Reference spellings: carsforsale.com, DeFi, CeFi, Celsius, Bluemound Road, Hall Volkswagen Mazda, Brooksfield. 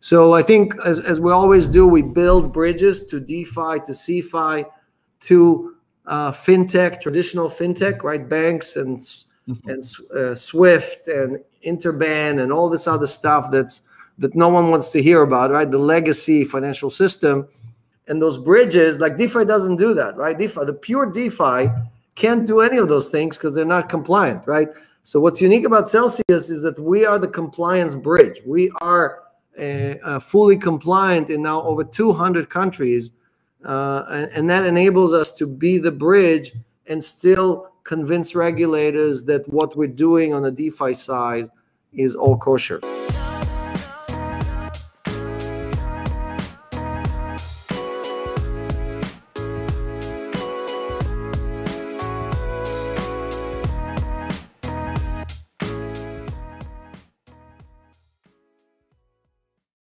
So I think, as we always do, we build bridges to DeFi, to CeFi, to fintech, traditional fintech, right? Banks and Swift and Interban and all this other stuff that no one wants to hear about, right? The legacy financial system. And those bridges, like DeFi doesn't do that, right? DeFi, the pure DeFi can't do any of those things because they're not compliant, right? So what's unique about Celsius is that we are the compliance bridge. We are fully compliant in now over 200 countries, and that enables us to be the bridge and still convince regulators that what we're doing on the DeFi side is all kosher.